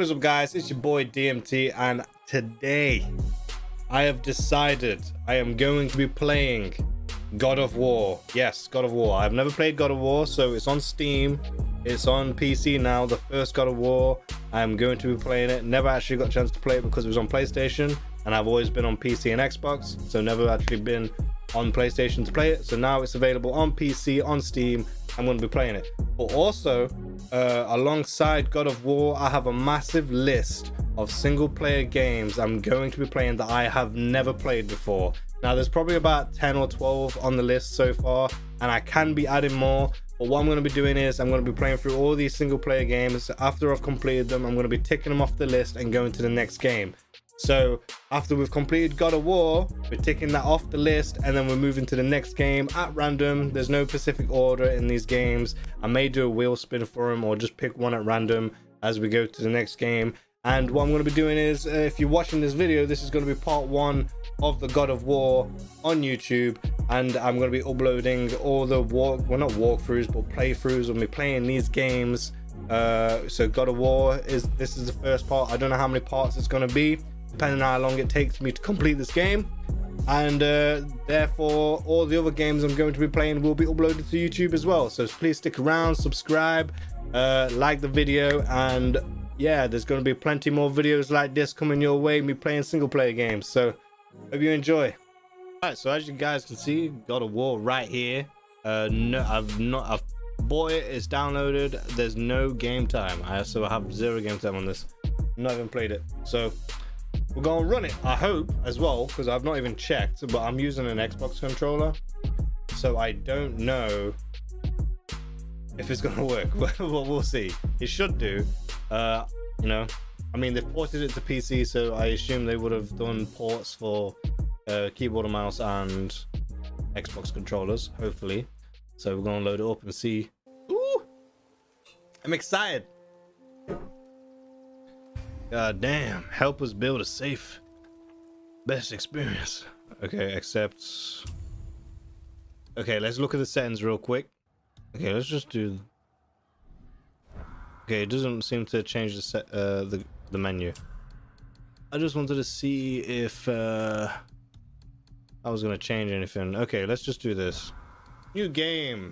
What is up, guys? It's your boy DMT, and today I have decided I am going to be playing God of War. Yes, God of War. I've never played God of War, so it's on Steam. It's on PC now, the first God of War. I'm going to be playing it. Never actually got a chance to play it because it was on PlayStation, and I've always been on PC and Xbox, so never actually been on PlayStation to play it. So now it's available on PC, on Steam. I'm going to be playing it. But also, alongside God of War, I have a massive list of single player games I'm going to be playing that I have never played before. Now, there's probably about 10 or 12 on the list so far, and I can be adding more. But what I'm going to be doing is I'm going to be playing through all these single player games. After I've completed them, I'm going to be ticking them off the list and going to the next game. So after we've completed God of War, we're ticking that off the list, and then we're moving to the next game at random. There's no specific order in these games. I may do a wheel spin for them or just pick one at random as we go to the next game. And what I'm going to be doing is, if you're watching this video, this is going to be part one of the God of War on YouTube. And I'm going to be uploading all the not walkthroughs, but playthroughs of me playing these games. So God of War, this is the first part. I don't know how many parts it's going to be, depending on how long it takes me to complete this game, and therefore all the other games I'm going to be playing will be uploaded to YouTube as well. So please stick around, subscribe, like the video, and yeah, there's going to be plenty more videos like this coming your way, me playing single player games. So hope you enjoy. All right, so as you guys can see, God of War right here. I've bought it, it's downloaded. There's no game time. I also have zero game time on this. Not even played it. So we're gonna run it, I hope, as well, because I've not even checked, but I'm using an Xbox controller, so I don't know if it's gonna work. Well, we'll see. It should do. You know, I mean, they've ported it to PC, so I assume they would have done ports for keyboard and mouse and Xbox controllers, hopefully. So we're gonna load it up and see. Ooh, I'm excited. God damn, help us build a safe, best experience. Okay, except... okay, let's look at the settings real quick. Okay, let's just do... okay, it doesn't seem to change the set, the menu. I just wanted to see if I was going to change anything. Okay, let's just do this. New game.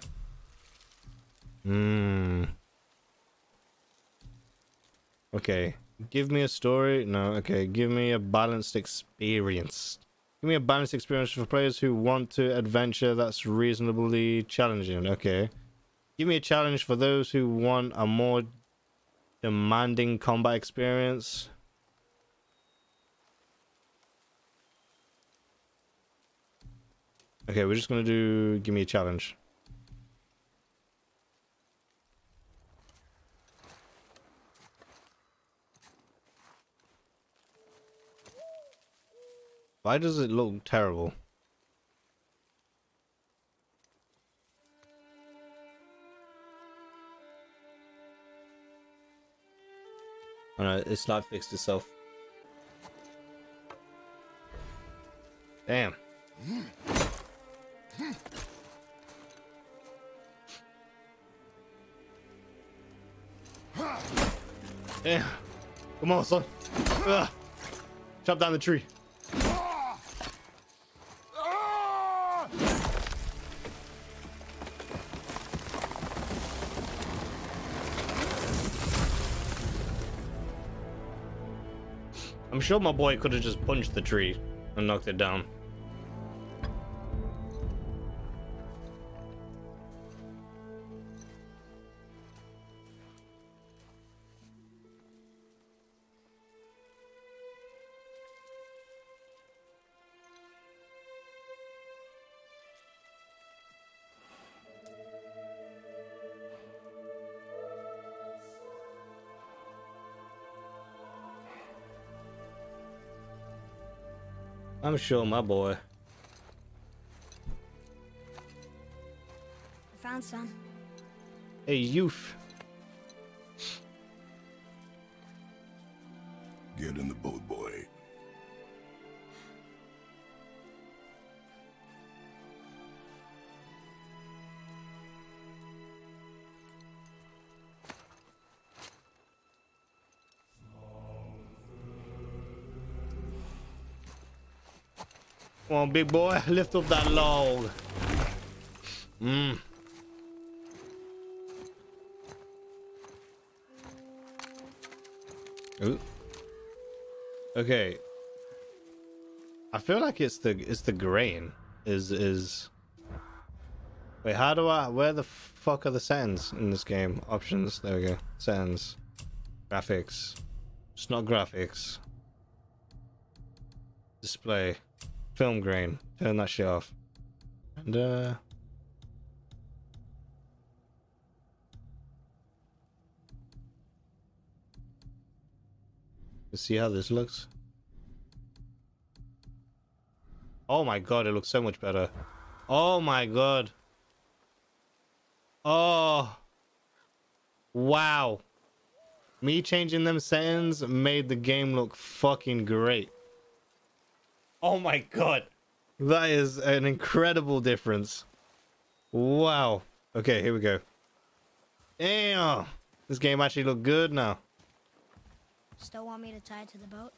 Okay. Give me a story. No, okay. Give me a balanced experience. Give me a balanced experience for players who want to adventure that's reasonably challenging. Okay. Give me a challenge for those who want a more demanding combat experience. Okay, we're just going to do give me a challenge. Why does it look terrible? Oh no, it's not fixed itself. Damn. Damn. Come on, son. Ugh. Chop down the tree. I'm sure my boy could have just punched the tree and knocked it down. I'm sure my boy. I found some. Hey, youth. Get in the boat, boy. Come on, big boy, lift up that log. Mmm. Ooh. Okay. I feel like it's the grain is. Wait, how do I? Where the fuck are the settings in this game? Options. There we go. Settings. Graphics. It's not graphics. Display. Film grain. Turn that shit off. And Let's see how this looks. Oh my god, it looks so much better. Oh my god. Oh. Wow. Me changing them settings made the game look fucking great. Oh my god. That is an incredible difference. Wow. Okay, here we go. Damn. This game actually looked good now. Still want me to tie it to the boat?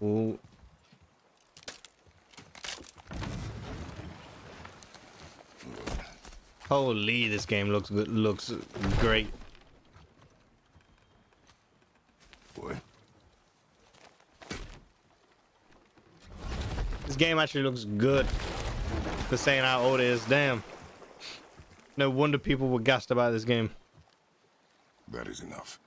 Ooh. Holy, this game looks good, looks great. Boy. This game actually looks good. For saying how old it is, damn. No wonder people were gassed about this game. That is enough.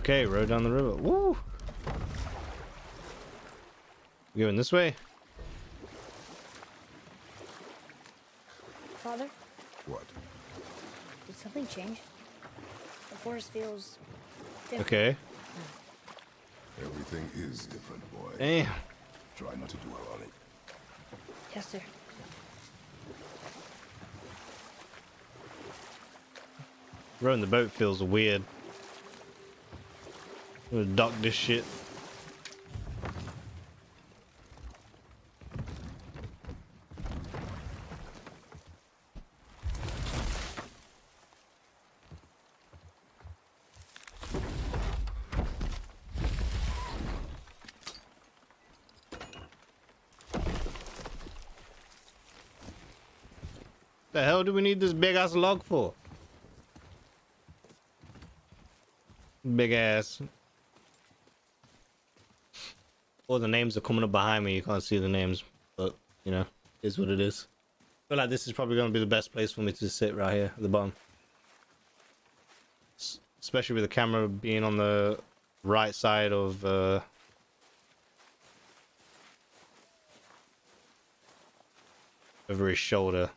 Okay, row down the river. Woo! We're going this way. Father? What? Did something change? The forest feels different. Okay. Everything is different, boy. Damn. Try not to dwell on it. Yes, sir. Rowing the boat feels weird. I'm gonna dock this shit. The hell do we need this big ass log for? Big ass. All the names are coming up behind me. You can't see the names, but you know, it is what it is. I feel like this is probably going to be the best place for me to sit right here at the bottom, especially with the camera being on the right side of over his shoulder.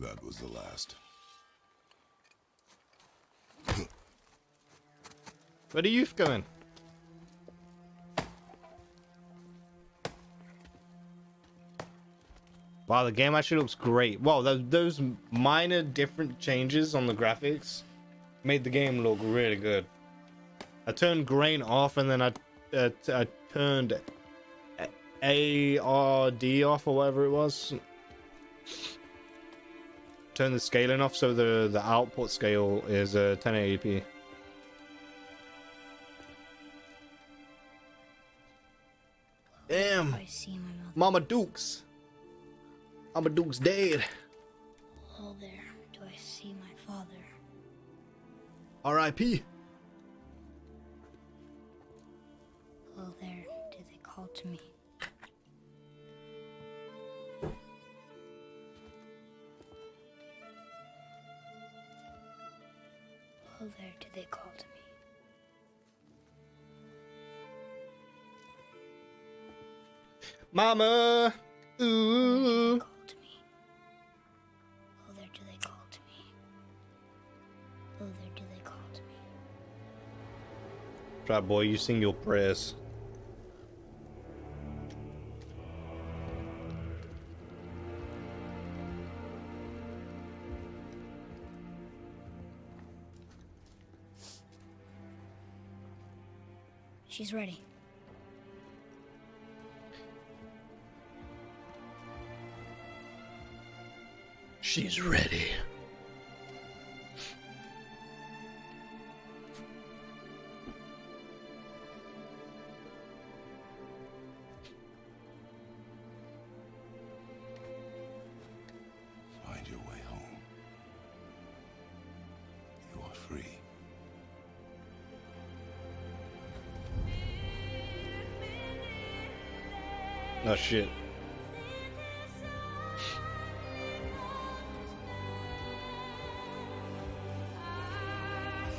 That was the last. Where do you come in? Wow, the game actually looks great. Wow, those minor different changes on the graphics made the game look really good. I turned grain off and then I turned ARD off or whatever it was. Turn the scaling off so the output scale is 1080p. Damn, Mama Dukes. Mama Dukes dead. Oh, there. Do I see my father? R.I.P. Oh, there. Did they call to me? Oh, there. Did they call to me? Mama, ooh. Oh, there do they call to me. Oh, there do they call to me. Try, boy, you sing your prayers. She's ready. She's ready. Oh shit.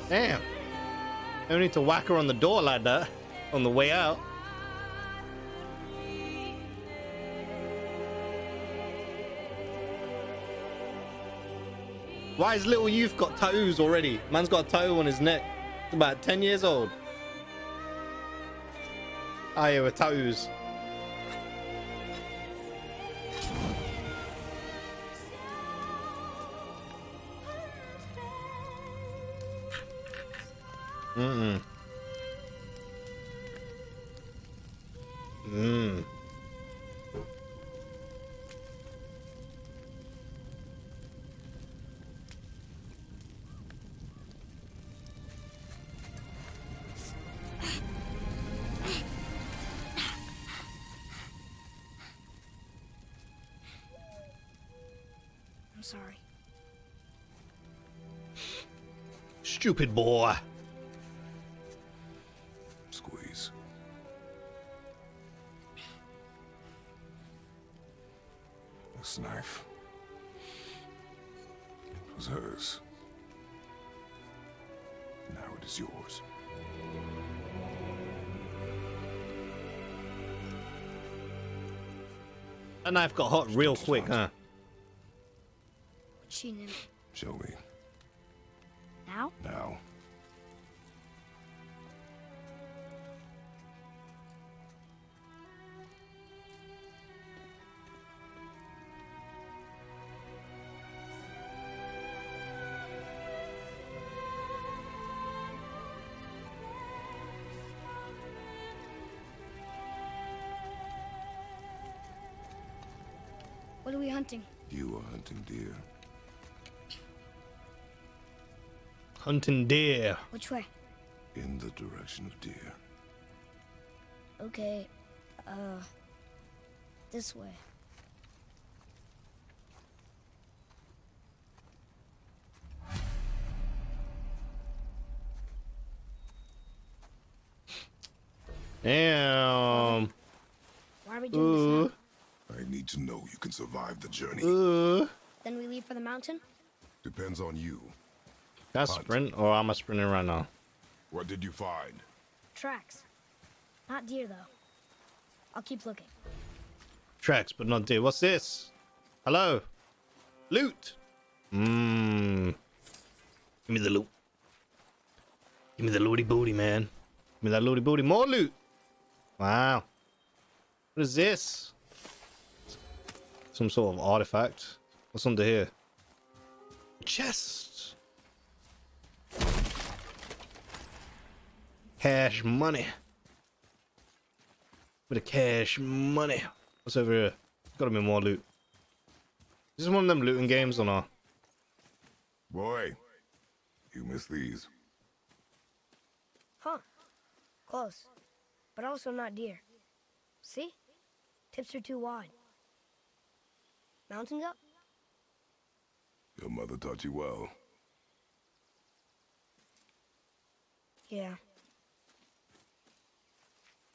Damn. I don't need to whack her on the door like that on the way out. Why has little youth got tattoos already? Man's got a tattoo on his neck. It's about 10 years old. I hear tattoos. I'm sorry. Stupid boy. Squeeze. This knife. It was hers. Now it is yours. That knife got hot real quick, huh? She knew. Shall we? Now? Now. What are we hunting? You are hunting deer. Hunting deer. Which way? In the direction of deer. Okay, this way. Damn. Why are we doing this now? I need to know you can survive the journey. Then we leave for the mountain? Depends on you. Can I sprint, or am I sprinting right now? What did you find? Tracks. Not deer, though. I'll keep looking. Tracks, but not deer. What's this? Hello? Loot! Mmm. Give me the loot. Give me the looty booty, man. Give me that looty booty. More loot! Wow. What is this? Some sort of artifact. What's under here? Chest! Cash money. Bit of cash money. What's over here? There's gotta be more loot. Is this one of them looting games or not? Boy, you missed these. Huh. Close. But also not deer. See? Tips are too wide. Mountains up? Your mother taught you well. Yeah.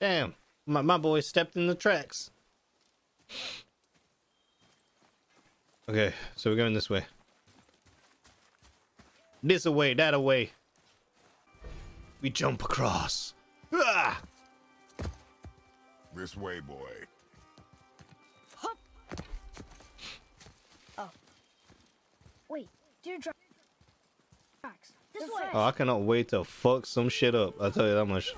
Damn, my boy stepped in the tracks. Okay, so we're going this way. This away, that away. We jump across. Ah! This way, boy. Hop. Oh. Wait, deer tracks. This way. Oh, I cannot wait to fuck some shit up. I'll tell you that much.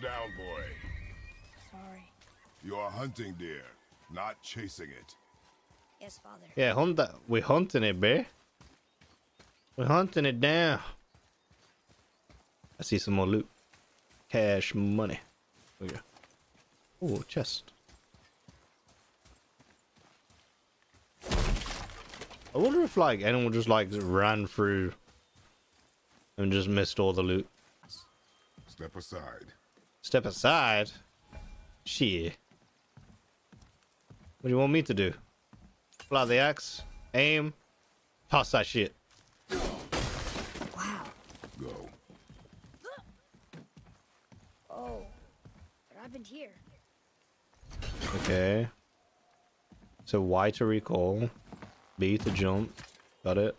Down, boy. Sorry. You are hunting deer, not chasing it. Yes, father. Yeah, we're hunting it, babe. We're hunting it down. I see some more loot. Cash money. There we go. Oh, chest. I wonder if like anyone just like ran through and just missed all the loot. Step aside. Step aside? Shit. What do you want me to do? Pull out the axe, aim, toss that shit. Wow. Go. Oh, what happened here? Okay. So Y to recall, B to jump. Got it.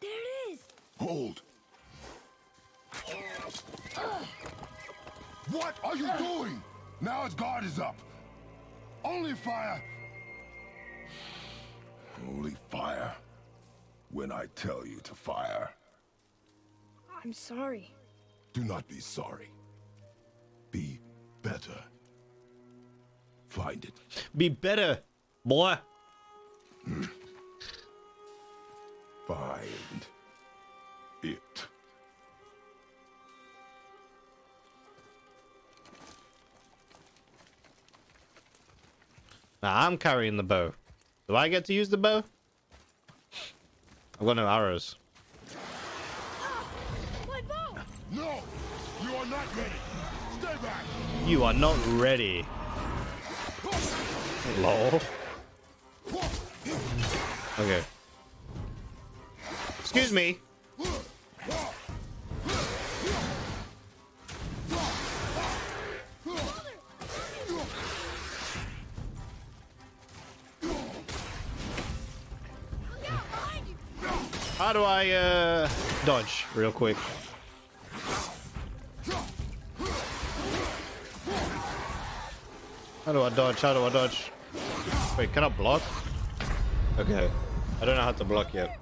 There it is. Hold. What are you doing? Now his guard is up. Only fire. Only fire. When I tell you to fire. I'm sorry. Do not be sorry. Be better. Find it. Be better, boy. Find it. Now I'm carrying the bow. Do I get to use the bow? I've got no arrows. My bow! No! You are not ready! Stay back! You are not ready. Lol. Okay. Excuse me. How do I dodge real quick? How do I dodge? How do I dodge? Wait, can I block? Okay. I don't know how to block yet.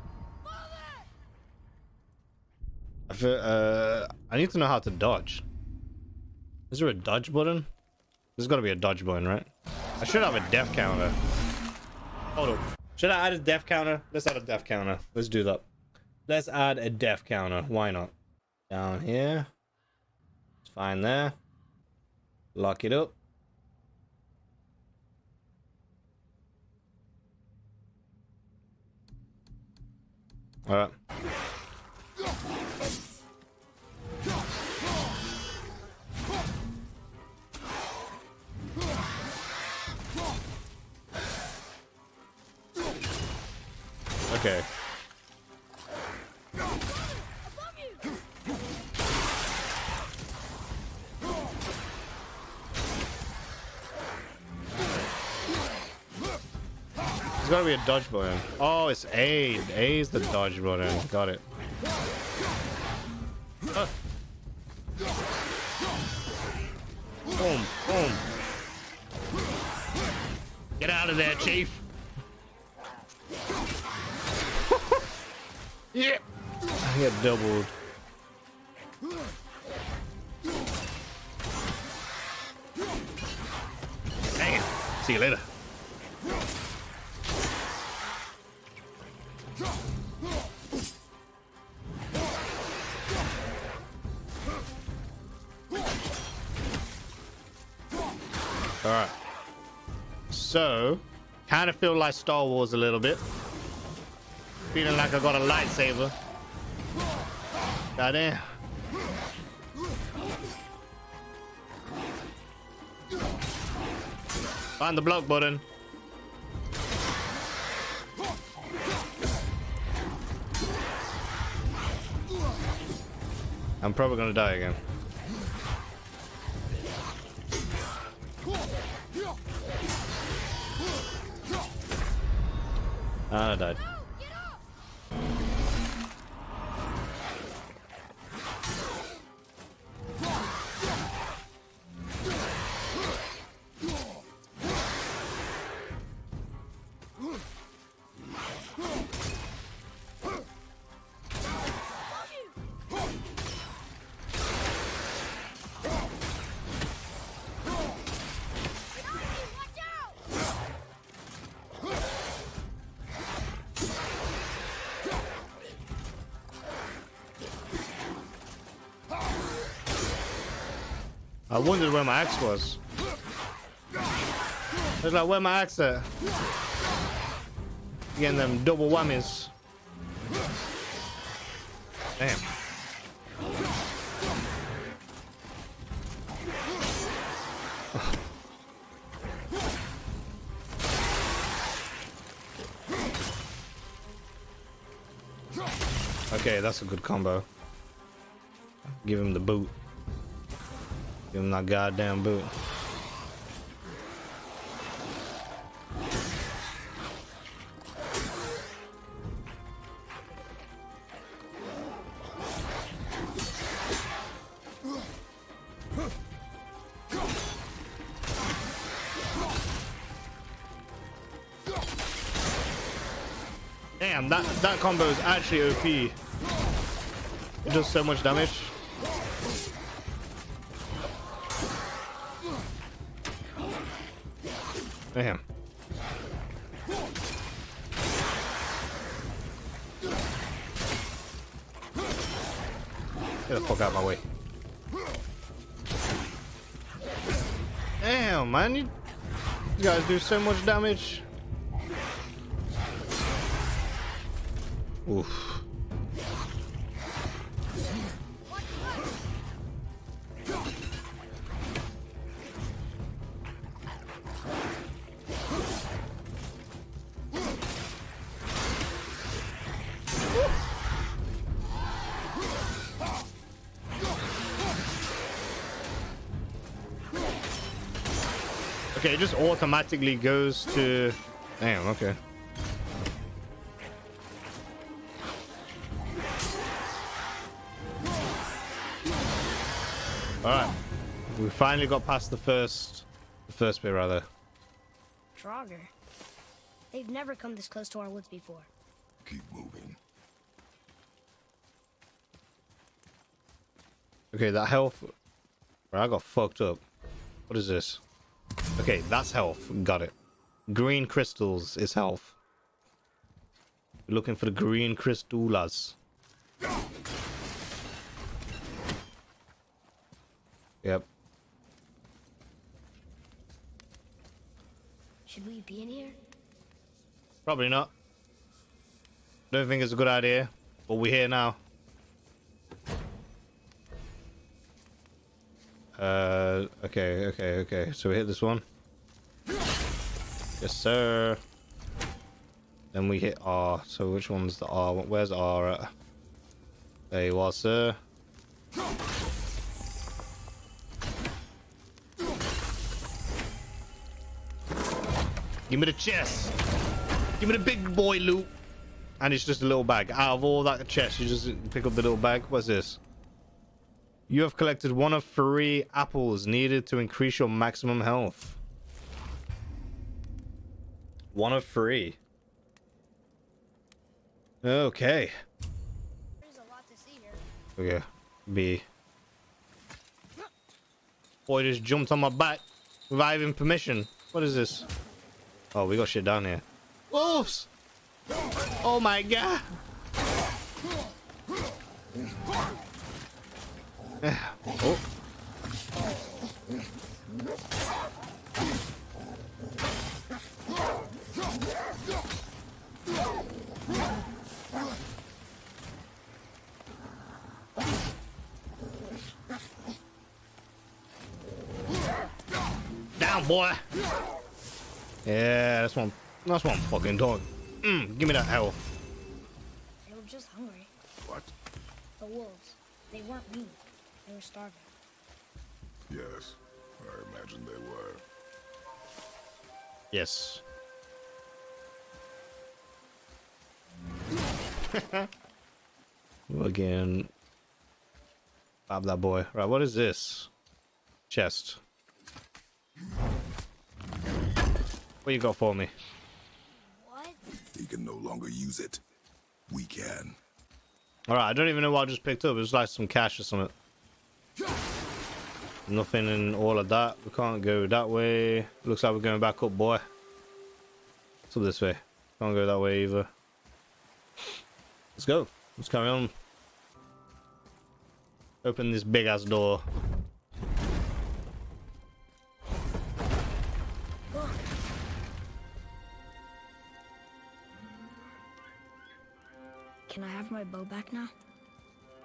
I need to know how to dodge. Is there a dodge button? There's gotta be a dodge button, right? I should have a death counter. Hold up. Should I add a death counter? Let's add a death counter. Let's do that. Let's add a death counter. Why not? Down here. It's fine there. Lock it up. All right. Okay. There's gotta be a dodge button. Oh, it's A. A is the dodge button. Got it. Boom, boom. Get out of there, Chief. Yeah, I get doubled. Dang it. See you later. All right. So, kind of feel like Star Wars a little bit. Feeling like I got a lightsaber. Goddamn. Find the block button. I'm probably gonna die again. Ah, I died. I wondered where my axe was. I was like, where my axe at? Getting them double whammies. Damn. Okay, that's a good combo. Give him the boot. Give him that goddamn boot. Damn, that combo is actually OP. It does so much damage. Damn. Get the fuck out of my way. Damn, man, you guys do so much damage. Oof. Okay, it just automatically goes to... Damn, okay. Alright, we finally got past the first bit, rather. Draugr. They've never come this close to our woods before. Keep moving. Okay, that health... I got fucked up. What is this? Okay, that's health. Got it. Green crystals is health. We're looking for the green crystals. Yep. Should we be in here? Probably not. Don't think it's a good idea, but we're here now. Okay. So we hit this one. Yes, sir. Then we hit R. So which one's the R? Where's R at? There you are, sir. Give me the chest. Give me the big boy loot. And it's just a little bag. Out of all that chest, you just pick up the little bag. What's this? You have collected 1 of 3 apples needed to increase your maximum health. 1 of 3. Okay. There's a lot to see here. Okay. B. Boy just jumped on my back without even permission. What is this? Oh, we got shit down here. Wolves! Oh my god! Oh. Down, boy! Yeah, that's one fucking dog. Give me that health. They were just hungry. What? The wolves. They weren't mean. They were starving. Yes, I imagine they were. Yes. Again. Bob that boy. Right, what is this? Chest. What you got for me? What? He can no longer use it. We can. Alright, I don't even know what I just picked up. It was like some cash or something. Nothing in all of that. We can't go that way. Looks like we're going back up, boy. It's up this way. Can't go that way either. Let's go. Let's carry on. Open this big ass door. Can I have my bow back now?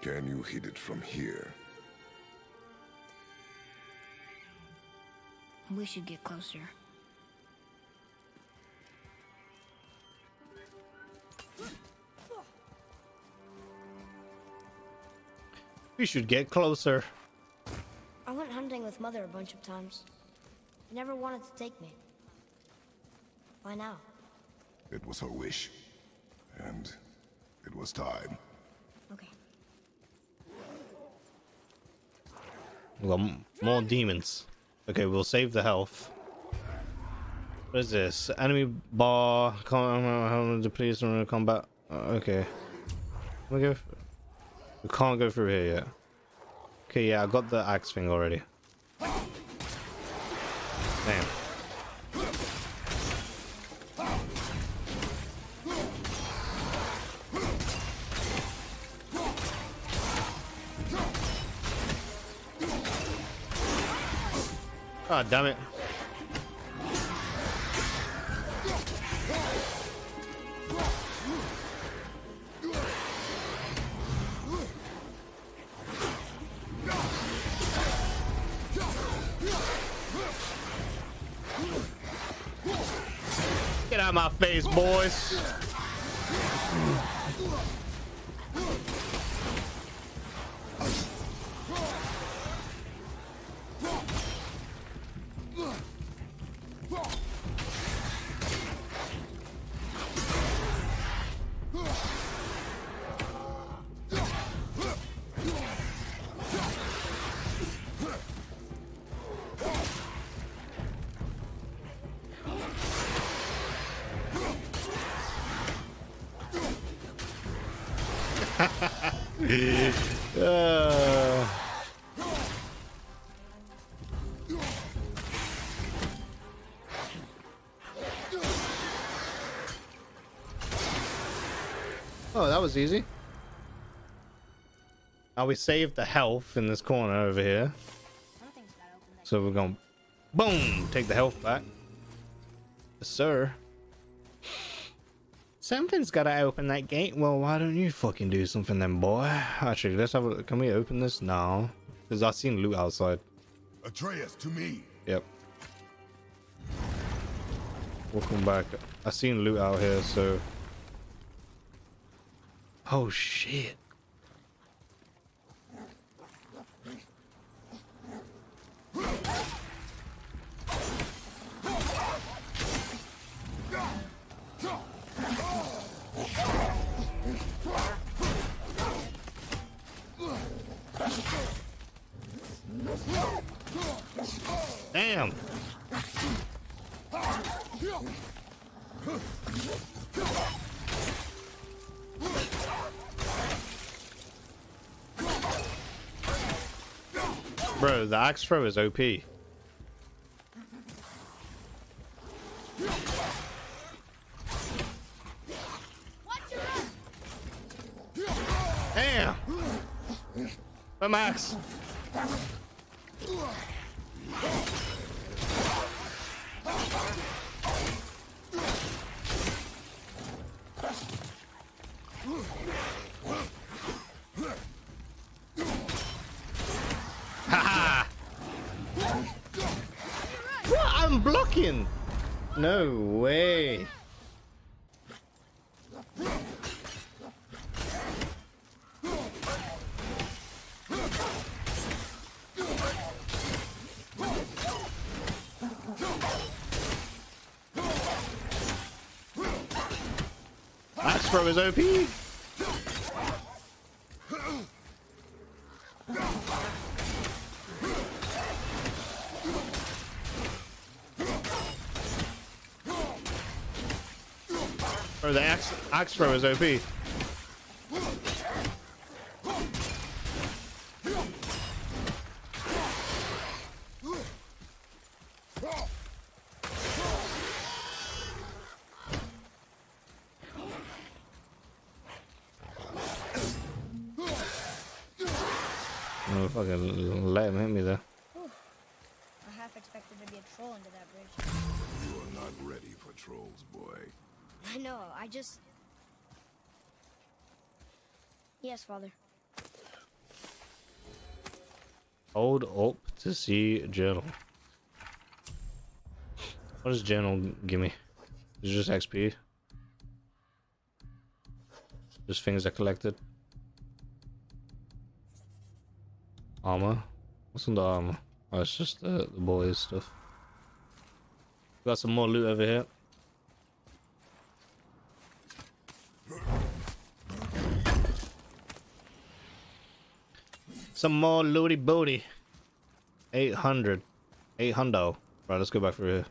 Can you hit it from here? We should get closer. We should get closer. I went hunting with Mother a bunch of times. She never wanted to take me. Why now? It was her wish. And it was time. Okay. We got more demons. Okay, we'll save the health. What is this? Enemy bar. Can't deplete in combat. Okay. We go. We can't go through here yet. Okay, yeah, I got the axe thing already. Damn. Ah, damn it. Get out of my face, boys. Oh, that was easy. Now we saved the health in this corner over here. So we're going, boom, take the health back. Yes, sir. Something's got to open that gate. Well, why don't you fucking do something then, boy? Actually, let's have a look. Can we open this now? Because I've seen loot outside. Atreus, to me. Yep. Welcome back. I've seen loot out here, so... Oh shit. Damn. Bro, the axe throw is OP. Damn! Where's my axe? Blocking, no way. Axe throw is OP. Bro, the axe throw is OP. Oh, fucking let him hit me there. I half expected to be a troll under that bridge. You are not ready for trolls, boy. I know, I just... Yes, Father. Hold up to see journal. What does journal give me? Is it just XP? Just things I collected. Armor. What's in the armor? Oh, it's just the boys stuff. Got some more loot over here. Some more looty booty. 800. 800. Right, let's go back through here.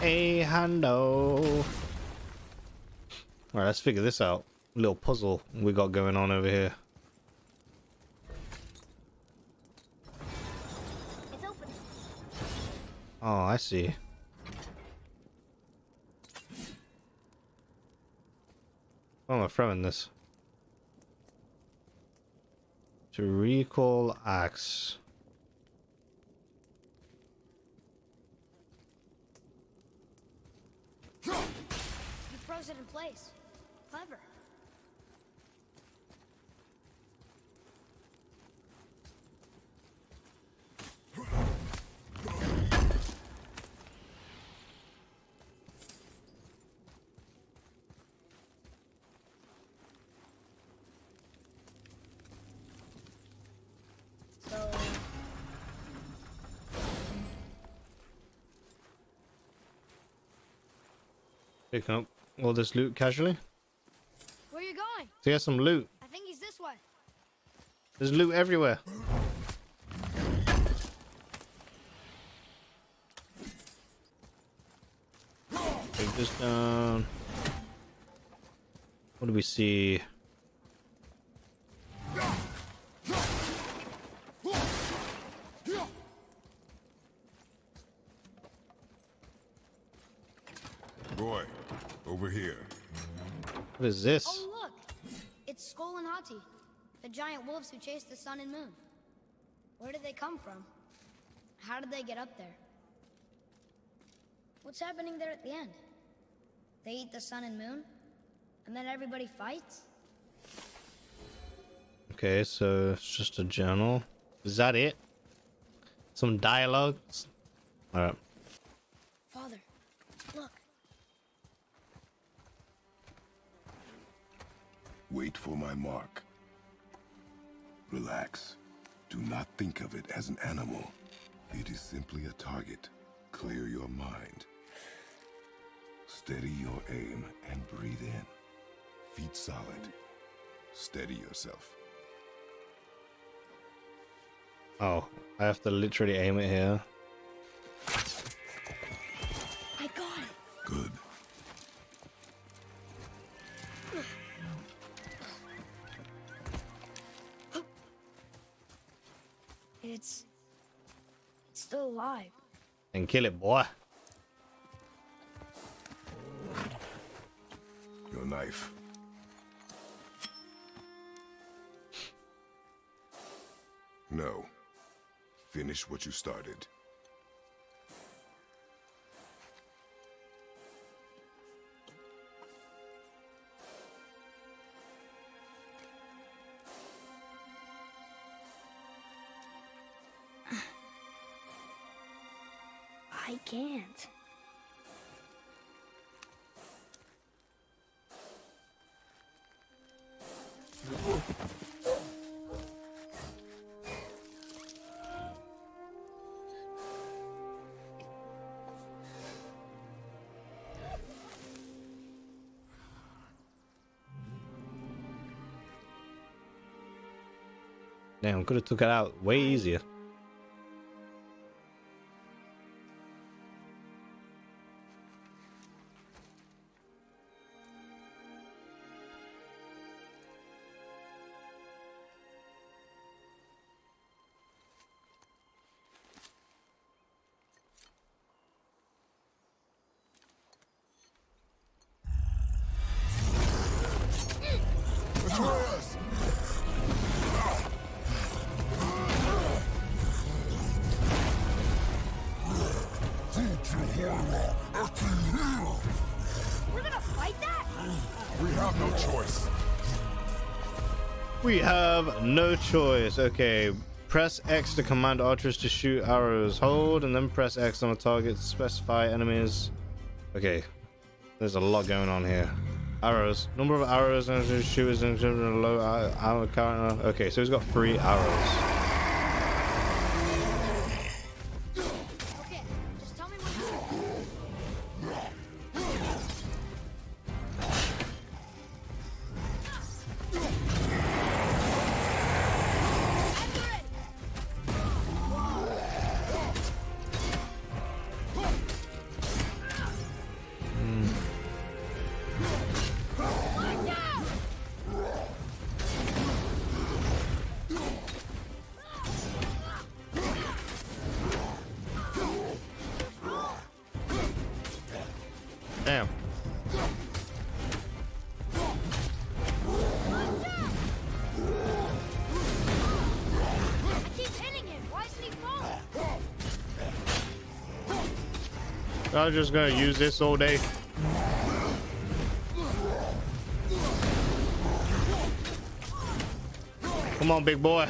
Hey, hundo. Alright, let's figure this out. Little puzzle we got going on over here. It's open. Oh, I see. What am I throwing this? To recall axe. You froze it in place. Clever. Picking up all this loot casually. Where are you going? To get some loot. I think he's this way. There's loot everywhere. Take this down. What do we see? What is this? Oh look, it's Skoll and Hati, the giant wolves who chase the sun and moon. Where did they come from? How did they get up there? What's happening there at the end? They eat the sun and moon, and then everybody fights? Okay, so it's just a journal. Is that it? Some dialogues? All right. Father, look. Wait for my mark. Relax. Do not think of it as an animal. It is simply a target. Clear your mind. Steady your aim and breathe in. Feet solid. Steady yourself. Oh, I have to literally aim it here. I got it. Good. It's still alive. And kill it, boy. Your knife. No. Finish what you started. I can't. Damn, could have took it out way easier. Atreus! We have no choice. We have no choice. Okay. Press X to command archers to shoot arrows. Hold and then press X on a target to specify enemies. Okay. There's a lot going on here. Arrows. Number of arrows and shooters and low arrow counter. Okay, so he's got 3 arrows. Okay, just tell me I'm just gonna use this all day. Come on, big boy.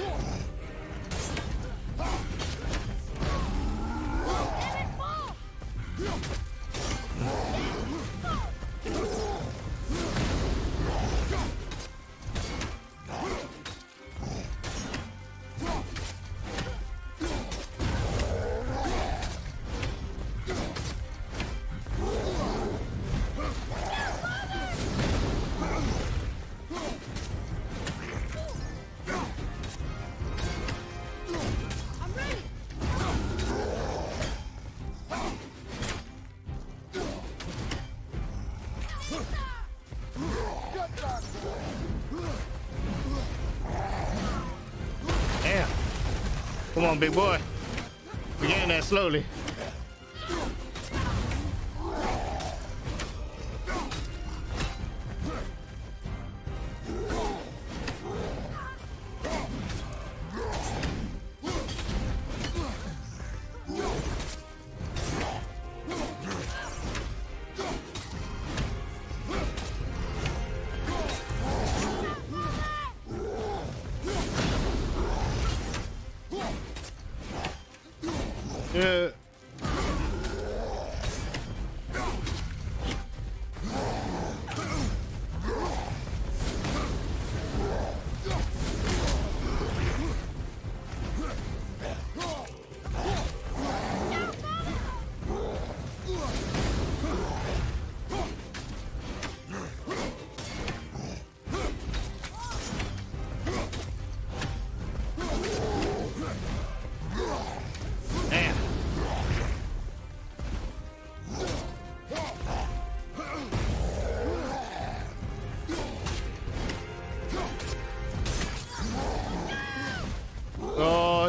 Come on, big boy. We're getting there slowly.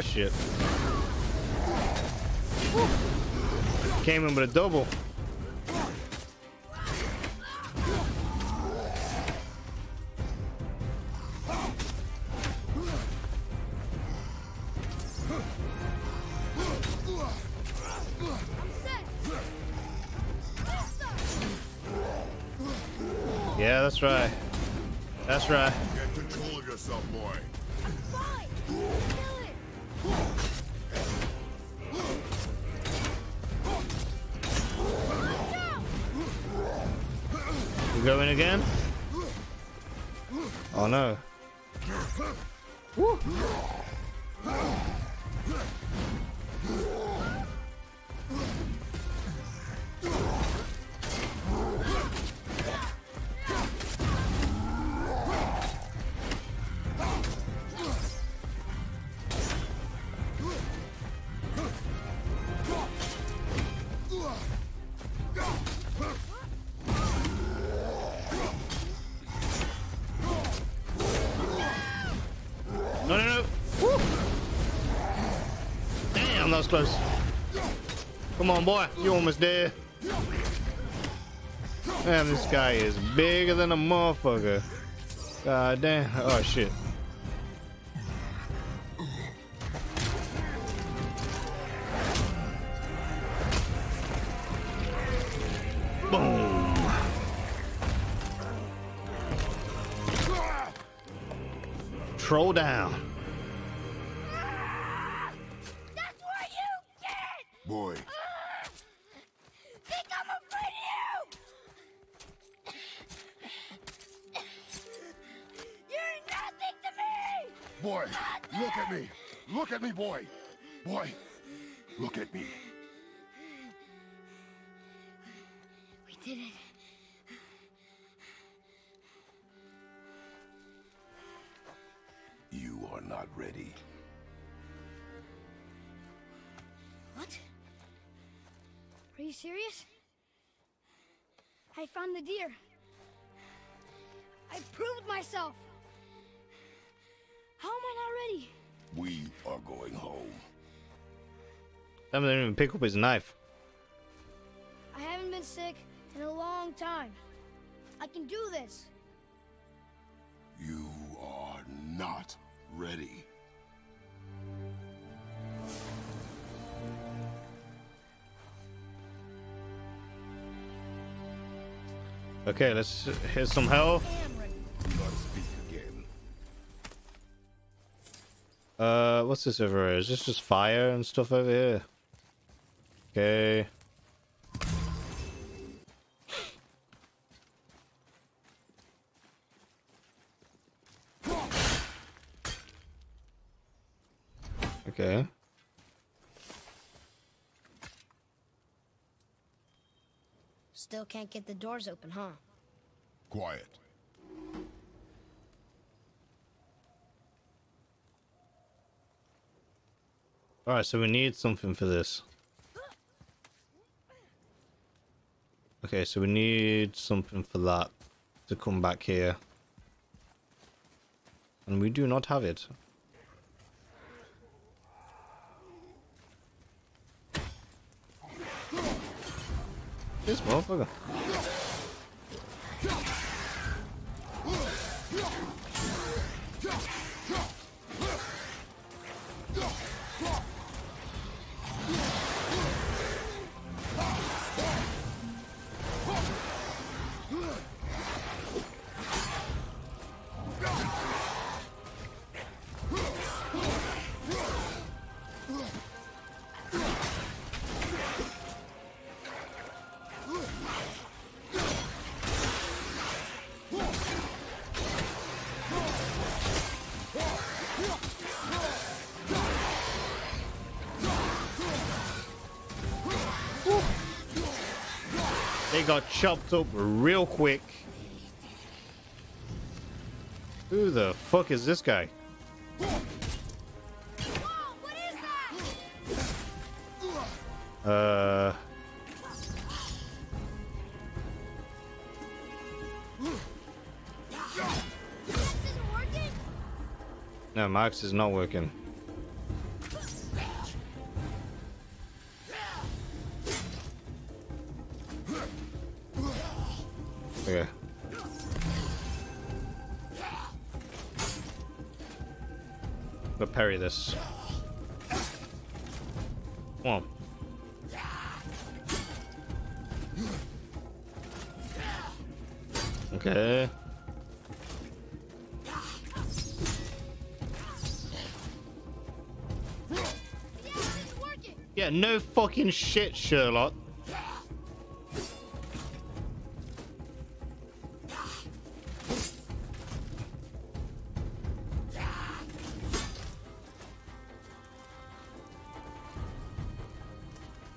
Shit. Came in with a double. Yeah, that's right. That's right. Get control of yourself, boy. Going again? Oh no. Woo. That was close. Come on, boy. You almost dead. Damn, this guy is bigger than a motherfucker. God damn. Oh, shit. Boom. Troll down. That's what you did! Boy. Think I'm afraid of you! You're nothing to me! Boy, nothing. Look at me! Look at me, boy! Boy, look at me. We did it. You are not ready. What? Are you serious? I found the deer. I proved myself. How am I not ready? We are going home. I didn't even pick up his knife. I haven't been sick in a long time. I can do this. You are not ready. Okay, let's hit some health. What's this over here? Is this just fire and stuff over here? Okay. Okay. Still can't get the doors open, huh? Quiet. All right, so we need something for this. Okay, so we need something for that to come back here. And we do not have it. This motherfucker. Got chopped up real quick. Who the fuck is this guy? What is that? No, my axe is not working. Okay. We'll parry this. Come on. Okay. Yeah, no fucking shit, Sherlock.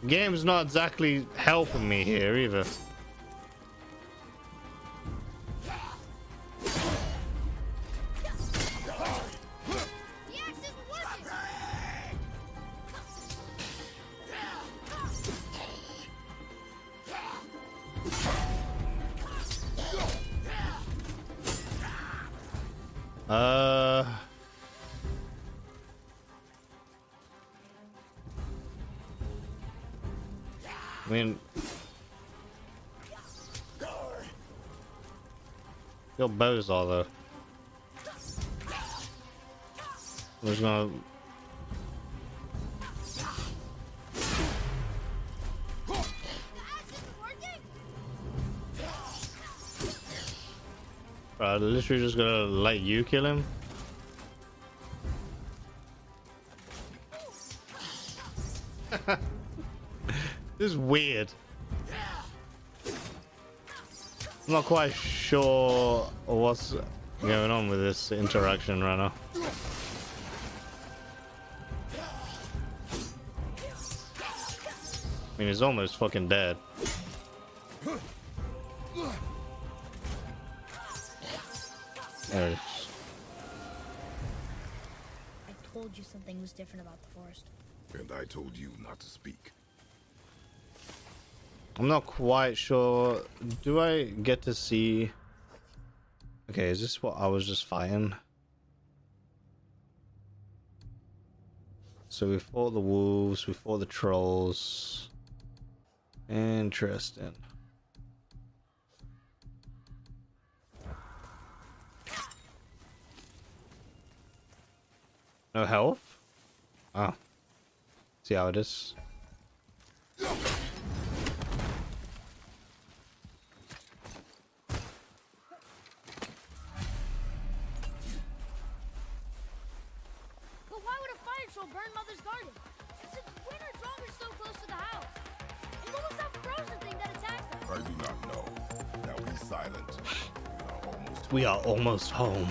Game's not exactly helping me here either. I mean, your bows are though. I'm just gonna. I literally just gonna let you kill him. This is weird. I'm not quite sure what's going on with this interaction right now. I mean, he's almost fucking dead. There it is. I told you something was different about the forest. And I told you not to speak. I'm not quite sure. Do I get to see... Okay, is this what I was just fighting? So we fought the wolves, we fought the trolls. Interesting. No health? Oh. See how it is. We are almost home.